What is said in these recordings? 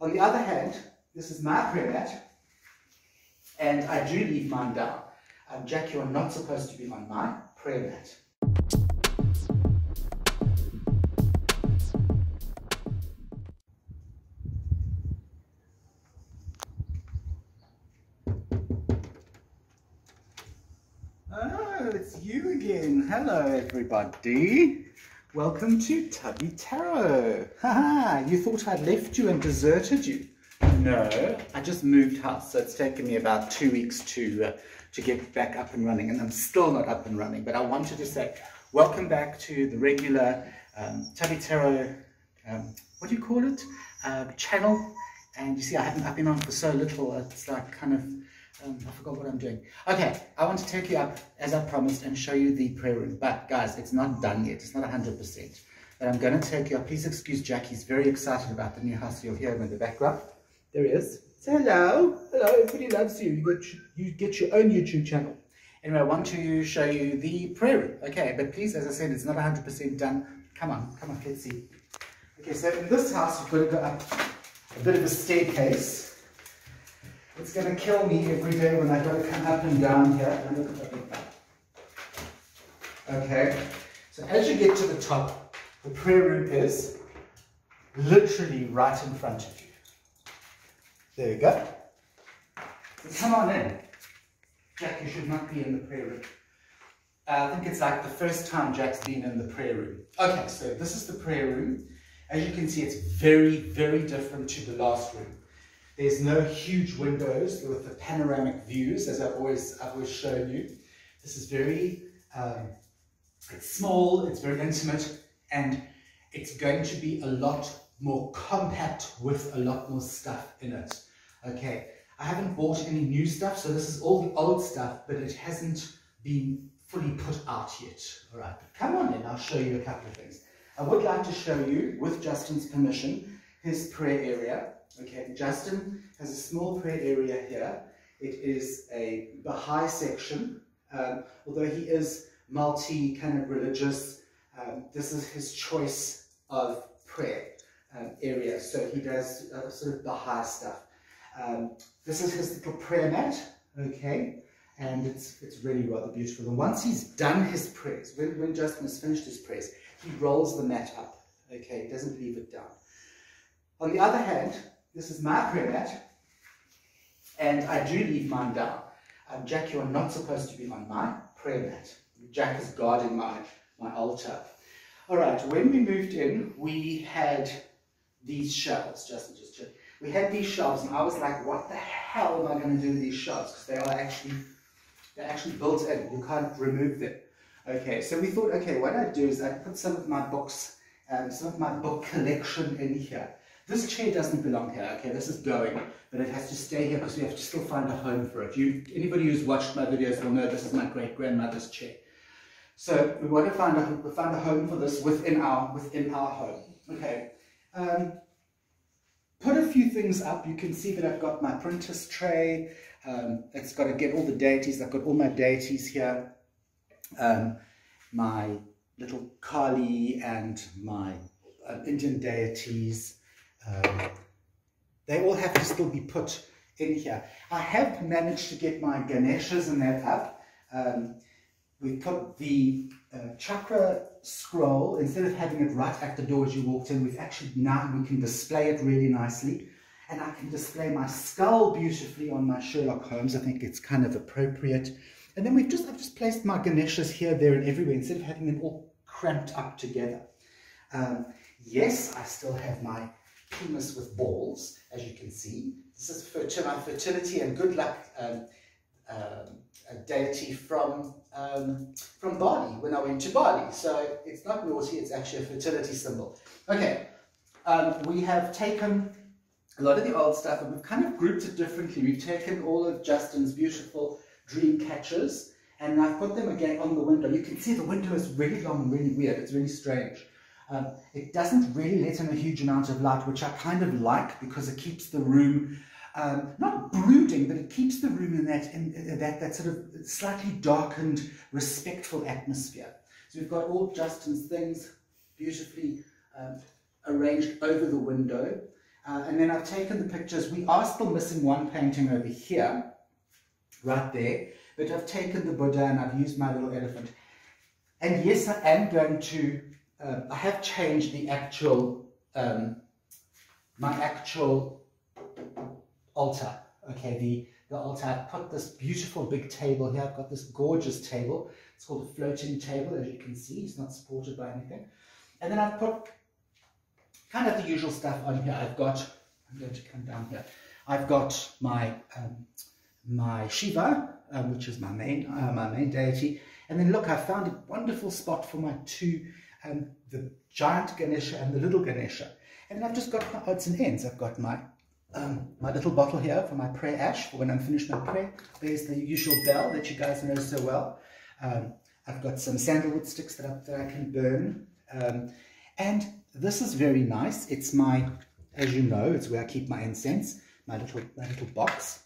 On the other hand, this is my prayer mat, and I do leave mine down. Jack, you are not supposed to be on my prayer mat. Oh, it's you again. Hello, everybody. Welcome to Tubby Tarot. Haha, you thought I'd left you and deserted you. No, I just moved house, so it's taken me about 2 weeks to get back up and running, and I'm still not up and running, but I wanted to say welcome back to the regular Tubby Tarot, what do you call it, channel. And you see, I've been on for so little, it's like kind of, I forgot what I'm doing. Okay, I want to take you up, as I promised, and show you the prayer room. But guys, it's not done yet. It's not 100%. But I'm going to take you up. Please excuse Jack. He's very excited about the new house. You'll hear him in the background. There he is. Say hello. Hello, everybody loves you. You get your own YouTube channel. Anyway, I want to show you the prayer room. Okay, but please, as I said, it's not 100% done. Come on, let's see. Okay, so in this house, you've got to go up a bit of a staircase. It's going to kill me every day when I've got to come up and down here and look at everything. Okay, so as you get to the top, the prayer room is literally right in front of you. There you go. So come on in. Jack, you should not be in the prayer room. I think it's like the first time Jack's been in the prayer room. Okay, so this is the prayer room. As you can see, it's very, very different to the last room. There's no huge windows with the panoramic views, as I've always shown you. This is very, it's small, it's very intimate, and it's going to be a lot more compact with a lot more stuff in it. Okay, I haven't bought any new stuff, so this is all the old stuff, but it hasn't been fully put out yet. All right, but come on in, I'll show you a couple of things. I would like to show you, with Justin's permission, his prayer area. Okay, Justin has a small prayer area here. It is a Baha'i section, although he is multi kind of religious. This is his choice of prayer area, so he does sort of Baha'i stuff. This is his little prayer mat, okay, and it's really rather beautiful. And once he's done his prayers, when Justin has finished his prayers, he rolls the mat up, okay, he doesn't leave it down. On the other hand, this is my prayer mat, and I do leave mine down. Jack, you are not supposed to be on my prayer mat. Jack is guarding my altar. All right, when we moved in, we had these shelves. Justin just checked. We had these shelves, and I was like, what the hell am I going to do with these shelves? Because they are actually built in. You can't remove them. Okay, so we thought, okay, what I'd do is I'd put some of my books, some of my book collection in here. This chair doesn't belong here, okay, this is going, but it has to stay here because we have to still find a home for it. Anybody who's watched my videos will know this is my great-grandmother's chair. So we want to find a home for this within our home, okay. Put a few things up. You can see that I've got my printer's tray. It's got to get all the deities. I've got all my deities here. My little Kali and my Indian deities. They all have to still be put in here. I have managed to get my Ganeshas and that up. We put the chakra scroll, instead of having it right at the door as you walked in, now we can display it really nicely. And I can display my skull beautifully on my Sherlock Holmes. I think it's kind of appropriate. And then I've just placed my Ganeshas here, there and everywhere, instead of having them all cramped up together. Yes, I still have my penis with balls, as you can see. This is my fertility and good luck a deity from Bali, when I went to Bali. So it's not naughty, it's actually a fertility symbol. Okay, we have taken a lot of the old stuff and we've kind of grouped it differently. We've taken all of Justin's beautiful dream catchers and I've put them again on the window. You can see the window is really long and really weird. It's really strange. It doesn't really let in a huge amount of light, which I kind of like because it keeps the room, not brooding, but it keeps the room in that sort of slightly darkened, respectful atmosphere. So we've got all Justin's things beautifully arranged over the window. And then I've taken the pictures. We are still missing one painting over here, right there. But I've taken the Buddha and I've used my little elephant. And yes, I am going to, I have changed the actual, my actual altar. Okay, the altar. I've put this beautiful big table here. I've got this gorgeous table. It's called a floating table, as you can see. It's not supported by anything. And then I've put kind of the usual stuff on here. I've got, I'm going to come down here. I've got my, my Shiva, which is my main deity. And then look, I found a wonderful spot for my two, the giant Ganesha and the little Ganesha. And then I've just got my odds and ends. I've got my, my little bottle here for my prayer ash, for when I'm finished my prayer. There's the usual bell that you guys know so well. I've got some sandalwood sticks that I can burn. And this is very nice. It's my, as you know, it's where I keep my incense, my little box.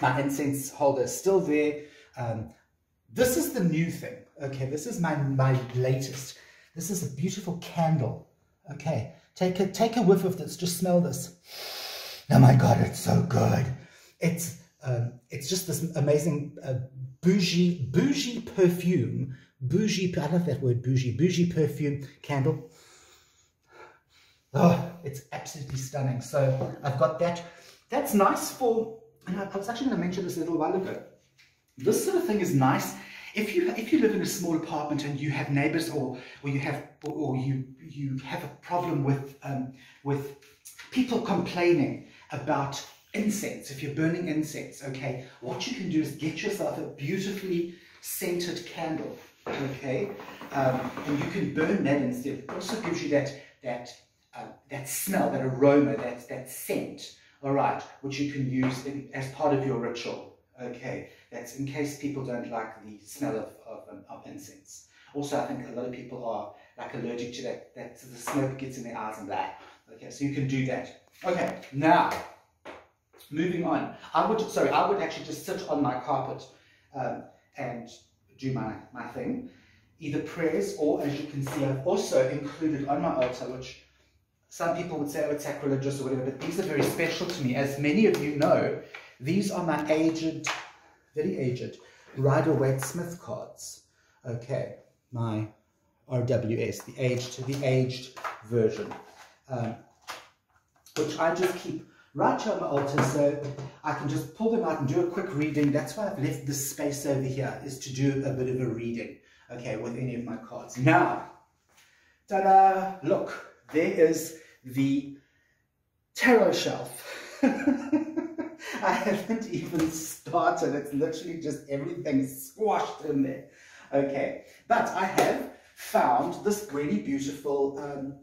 My incense holder is still there. This is the new thing. Okay, this is my latest. This is a beautiful candle. Okay, take a whiff of this. Just smell this. Oh my God, it's so good. It's just this amazing bougie perfume. Bougie, I love that word, bougie perfume candle. Oh, it's absolutely stunning. So I've got that. That's nice for, and I was actually going to mention this a little while ago. This sort of thing is nice if you live in a small apartment and you have neighbors or you have a problem with people complaining about incense. If you're burning incense, okay, what you can do is get yourself a beautifully scented candle, okay, and you can burn that instead. It also gives you that smell, that aroma, that scent. All right, which you can use as part of your ritual. Okay, that's in case people don't like the smell of incense. Also, I think a lot of people are like allergic to that the smoke gets in their eyes and that. Okay, so you can do that. Okay, now moving on. I would actually just sit on my carpet and do my thing, either prayers or, as you can see, I've also included on my altar, which some people would say, oh, it's sacrilegious or whatever, but these are very special to me. As many of you know, these are my aged, very aged, Rider-Waite-Smith cards. Okay, my RWS, the aged version, which I just keep right here on my altar, so I can just pull them out and do a quick reading. That's why I've left this space over here, is to do a bit of a reading, okay, with any of my cards. Now, ta-da, look. There is the tarot shelf. I haven't even started. It's literally just everything squashed in there. Okay, but I have found this really beautiful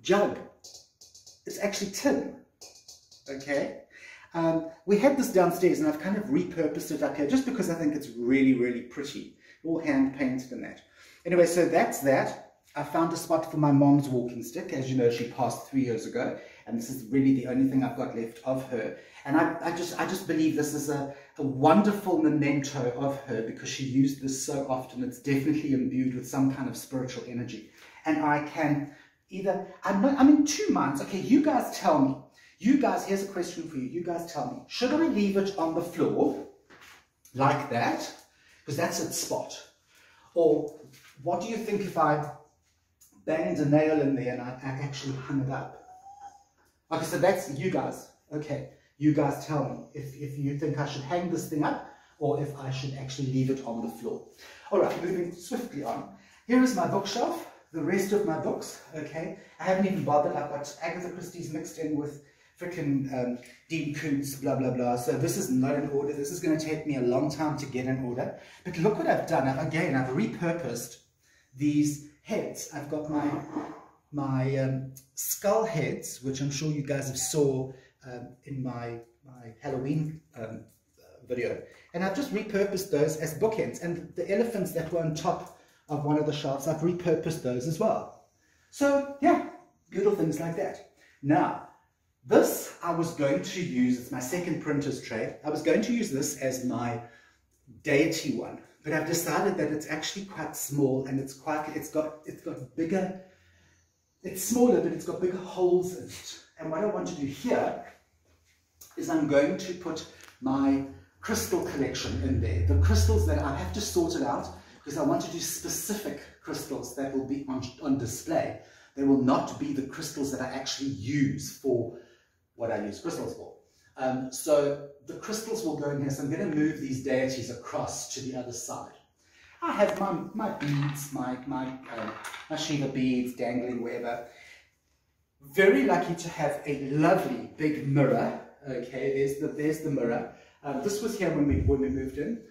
jug. It's actually tin. Okay, we had this downstairs and I've kind of repurposed it up here just because I think it's really, really pretty. All hand painted in that. Anyway, so that's that. I found a spot for my mom's walking stick. As you know, she passed 3 years ago, and this is really the only thing I've got left of her. And I just believe this is a wonderful memento of her, because she used this so often. It's definitely imbued with some kind of spiritual energy. And I can either, I'm in 2 minds. Okay, you guys tell me. You guys, here's a question for you. You guys tell me. Should I leave it on the floor like that? Because that's its spot. Or what do you think if I banged a nail in there and I actually hung it up? Okay, so that's you guys. Okay, you guys tell me if you think I should hang this thing up or if I should actually leave it on the floor. All right, moving swiftly on. Here is my bookshelf, the rest of my books. Okay, I haven't even bothered. I've got Agatha Christie's mixed in with freaking Dean Koontz, blah, blah, blah. So this is not in order. This is going to take me a long time to get in order. But look what I've done. I've repurposed these heads. I've got my skull heads, which I'm sure you guys have saw in my Halloween video, and I've just repurposed those as bookends. And the elephants that were on top of one of the shelves, I've repurposed those as well. So yeah, little things like that. Now this I was going to use. It's my second printer's tray. I was going to use this as my deity one. But I've decided that it's actually quite small, and it's got bigger It's smaller, but it's got big holes in it. And what I want to do here is I'm going to put my crystal collection in there. The crystals that I have to sort it out, because I want to do specific crystals that will be on display. They will not be the crystals that I actually use for what I use crystals for. So the crystals will go in here. So I'm going to move these deities across to the other side. I have my beads, my Shiva beads dangling wherever. Very lucky to have a lovely big mirror. Okay, there's the mirror. This was here when we moved in.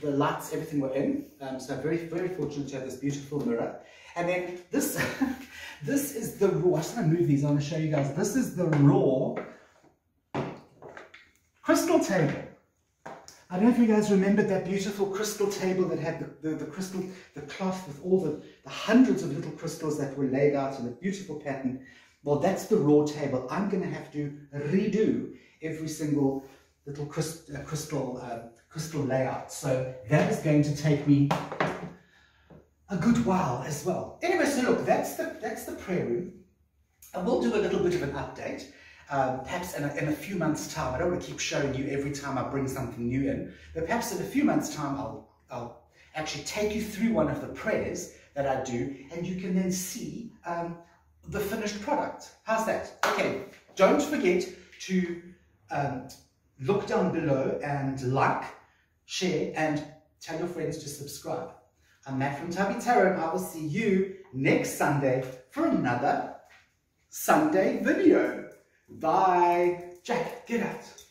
The lights, everything were in. So I'm very, very fortunate to have this beautiful mirror. And then this, this is the raw. I'm just going to move these. I want to show you guys. This is the raw crystal table. I don't know if you guys remembered that beautiful crystal table that had the cloth with all the hundreds of little crystals that were laid out in a beautiful pattern. Well, that's the raw table. I'm going to have to redo every single little crystal layout. So that is going to take me a good while as well. Anyway, so look, that's the prayer room. And we'll do a little bit of an update. Perhaps in a few months' time. I don't want to keep showing you every time I bring something new in, but perhaps in a few months' time I'll actually take you through one of the prayers that I do, and you can then see the finished product. How's that? Okay, don't forget to look down below and like, share, and tell your friends to subscribe. I'm Matt from Tubby Tarot, and I will see you next Sunday for another Sunday video. Bye. Jack, get out.